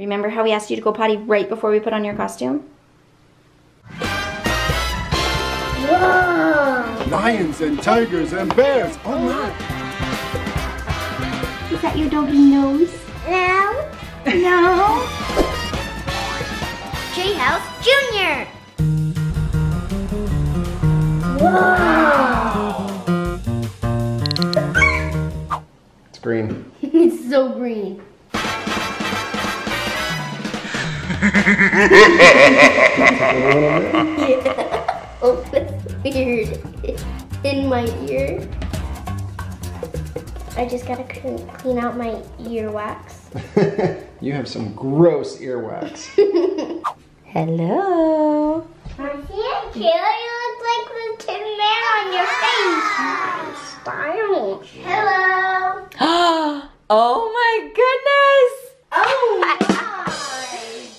Remember how we asked you to go potty right before we put on your costume? Whoa! Lions and tigers and bears. Oh my! Is that your doggy nose? No. No. J House Junior. Wow. It's green. It's so green. Yeah. Oh, that's weird. It's in my ear. I just gotta clean out my earwax. You have some gross earwax. Hello. Thank you. You look like the Tin Man on your face. Stylish. Hello. Oh my goodness. Oh my gosh.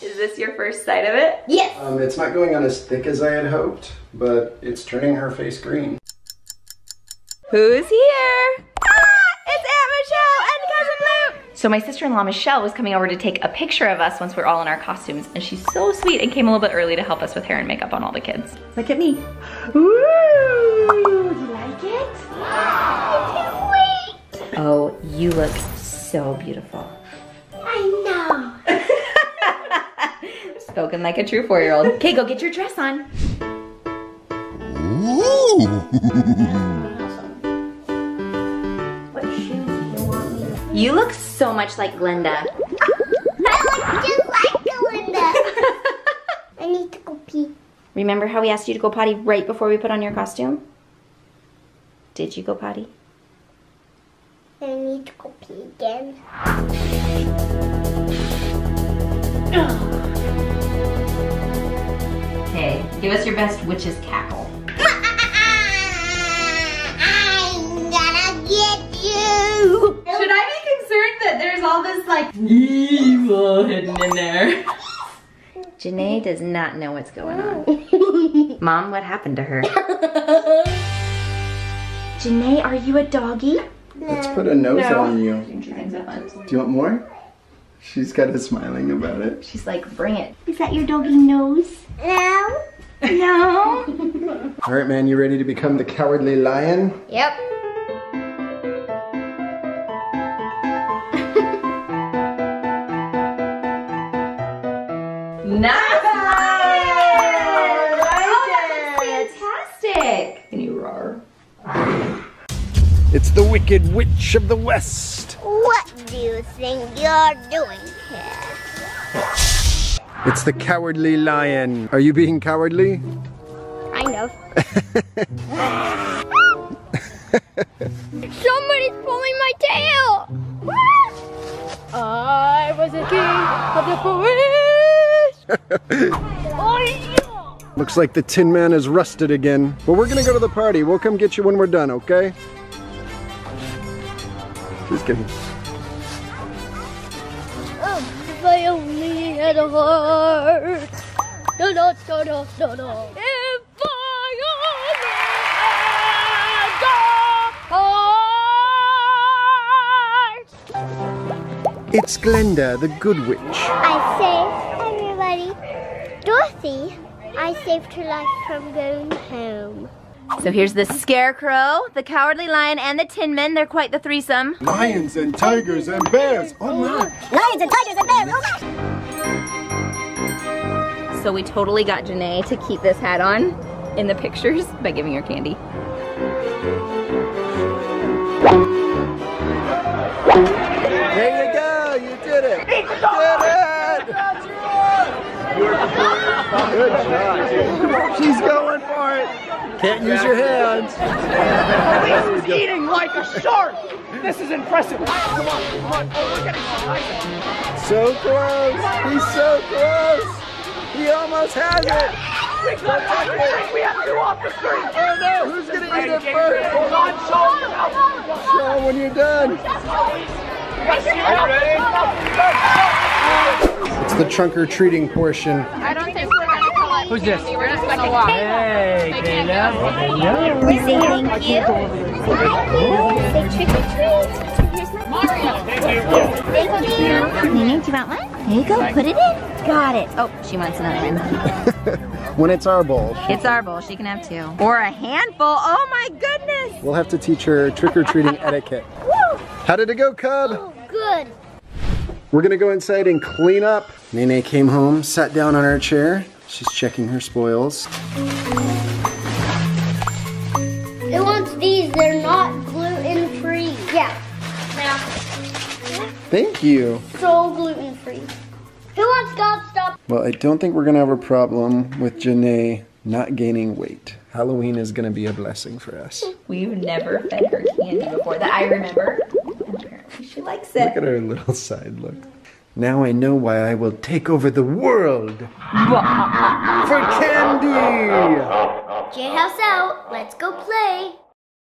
Is this your first sight of it? Yes. It's not going on as thick as I had hoped, but it's turning her face green. Who's here? So my sister-in-law, Michelle, was coming over to take a picture of us once we're all in our costumes, and she's so sweet and came a little bit early to help us with hair and makeup on all the kids. Look at me. Woo! You like it? I can't wait! Oh, you look so beautiful. I know. Spoken like a true 4-year-old. Okay, go get your dress on. Ooh. You look so much like Glinda. I look just like Glinda. I need to go pee. Remember how we asked you to go potty right before we put on your costume? Did you go potty? I need to go pee again. Okay, give us your best witch's cackle. There's all this like evil hidden in there. Janae does not know what's going on. Mom, what happened to her? Janae, are you a doggy? Let's put a nose on you. Do you want more? She's kind of smiling about it. She's like, bring it. Is that your doggy nose? No. No. All right, man, you ready to become the cowardly lion? Yep. Nice! I like it. Oh, that's fantastic! Can you roar? It's the Wicked Witch of the West. What do you think you're doing here? It's the Cowardly Lion. Are you being cowardly? Kind of. Somebody's pulling my tail! I was a king of the forest. Looks like the Tin Man is rusted again. Well, we're gonna go to the party. We'll come get you when we're done, okay? Just kidding. Oh, if I only had a heart. No, no, no, no, no, no. If I only had a heart. It's Glinda, the good witch. I say. Dorothy, I saved her life from going home. So here's the Scarecrow, the Cowardly Lion, and the Tin Man. They're quite the threesome. Lions and tigers and bears. Oh my! Lions and tigers and bears. Oh my! So we totally got Janae to keep this hat on in the pictures by giving her candy. There you go. You did it. You did it. Good job. She's going for it. Can't use your hands. He's eating like a shark. This is impressive. Come on, come on. Oh, look at him. So close. He's so close. He almost has it. We have two off the screen. Oh no, who's going to eat it first? Hold on, Shawn. Shawn, when you're done. Are you ready? It's the trunk-or-treating portion. I don't think we're gonna come up. Who's this? We're just gonna walk. Hey, Glinda. We're saying thank you. Thank you. Say trick or treat. Here's my Mario. Thank you. Nene, do you want one? There you go, put it in. Got it. Oh, she wants another one. When it's our bowl. It's our bowl, she can have two. Or a handful, oh my goodness. We'll have to teach her trick-or-treating etiquette. Woo! How did it go, Cub? Oh, good. We're gonna go inside and clean up. Nene came home, sat down on her chair. She's checking her spoils. It wants these, they're not gluten-free. Yeah. Thank you. So gluten-free. Who wants gobstop? Well, I don't think we're gonna have a problem with Janae not gaining weight. Halloween is gonna be a blessing for us. We've never fed her candy before that I remember. Apparently she likes it. Look at her little side look. Now I know why I will take over the world. For candy! J House out, let's go play.